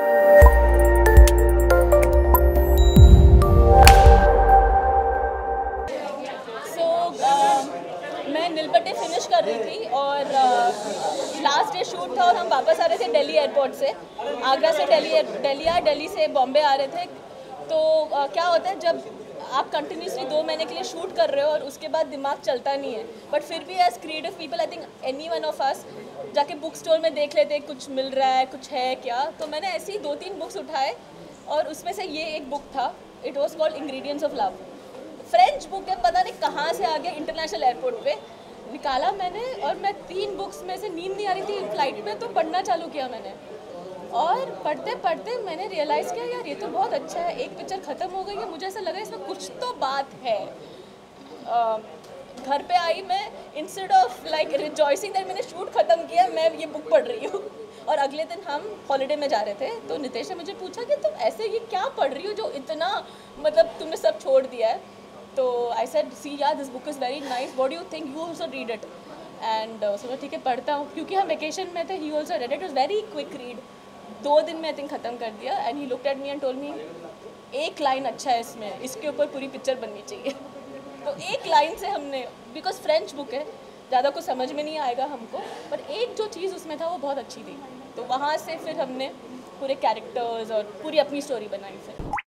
मैं नील बट्टे फिनिश कर रही थी और लास्ट डे शूट था और हम वापस आ रहे थे दिल्ली एयरपोर्ट से, आगरा से दिल्ली से बॉम्बे आ रहे थे। तो क्या होता है जब आप कंटिन्यूसली 2 महीने के लिए शूट कर रहे हो और उसके बाद दिमाग चलता नहीं है, बट फिर भी as creative people I think any one of us जाके बुक स्टोर में देख लेते कुछ मिल रहा है, कुछ है क्या। तो मैंने ऐसे ही 2-3 बुक्स उठाए और उसमें से ये एक बुक था, it was called ingredients of love. French book है, पता नहीं कहाँ से आ गया इंटरनेशनल एयरपोर्ट पे, निकाला मैंने और मैं 3 बुक्स में से, नींद नहीं आ रही थी फ्लाइट में तो पढ़ना चालू किया मैंने और पढ़ते पढ़ते मैंने रियलाइज़ किया यार ये तो बहुत अच्छा है। एक पिक्चर ख़त्म हो गई है, मुझे ऐसा लगा इसमें कुछ तो बात है। घर पे आई मैं, instead of like rejoicing that मैंने शूट ख़त्म किया, मैं ये बुक पढ़ रही हूँ। और अगले दिन हम हॉलीडे में जा रहे थे तो नितेश ने मुझे पूछा कि तुम ऐसे ये क्या पढ़ रही हो जो इतना मतलब तुमने सब छोड़ दिया है। तो आई सेड सी यार this book is very nice, what do you think, you also read it. And so ठीक है पढ़ता हूँ, क्योंकि हम वेकेशन में थे, he also read it, it was very quick read, 2 दिन में आई थिंक ख़त्म कर दिया। And he looked at me and told me एक लाइन अच्छा है इसमें, इसके ऊपर पूरी पिक्चर बननी चाहिए। तो एक लाइन से हमने, बिकॉज फ्रेंच बुक है ज़्यादा कुछ समझ में नहीं आएगा हमको, पर एक जो चीज़ उसमें था वो बहुत अच्छी थी, तो वहाँ से फिर हमने पूरे कैरेक्टर्स और पूरी अपनी स्टोरी बनाई। फिर